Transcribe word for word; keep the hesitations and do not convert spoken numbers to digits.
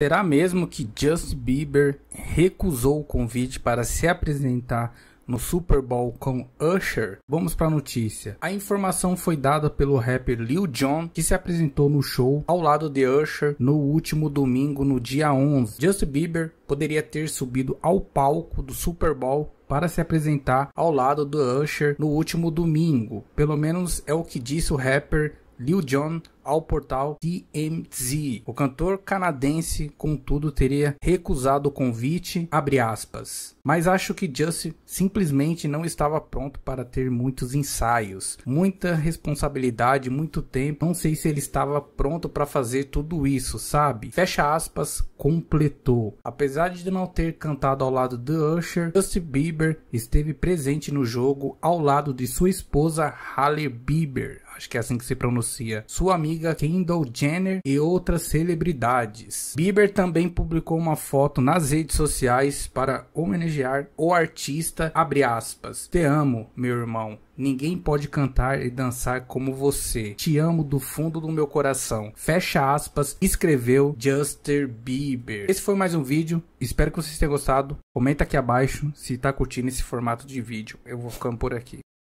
Será mesmo que Justin Bieber recusou o convite para se apresentar no Super Bowl com Usher? Vamos para a notícia. A informação foi dada pelo rapper Lil Jon, que se apresentou no show ao lado de Usher no último domingo, no dia onze. Justin Bieber poderia ter subido ao palco do Super Bowl para se apresentar ao lado do Usher no último domingo. Pelo menos é o que disse o rapper Lil Jon ao portal T M Z. O cantor canadense, contudo, teria recusado o convite, abre aspas. Mas acho que Justin simplesmente não estava pronto para ter muitos ensaios, muita responsabilidade, muito tempo. Não sei se ele estava pronto para fazer tudo isso, sabe? Fecha aspas, completou. Apesar de não ter cantado ao lado de Usher, Justin Bieber esteve presente no jogo ao lado de sua esposa Hailey Bieber, acho que é assim que se pronuncia, sua amiga Kendall Jenner e outras celebridades. Bieber também publicou uma foto nas redes sociais para homenagear o artista, abre aspas. Te amo, meu irmão. Ninguém pode cantar e dançar como você. Te amo do fundo do meu coração. Fecha aspas, escreveu Justin Bieber. Esse foi mais um vídeo. Espero que vocês tenham gostado. Comenta aqui abaixo se tá curtindo esse formato de vídeo. Eu vou ficando por aqui.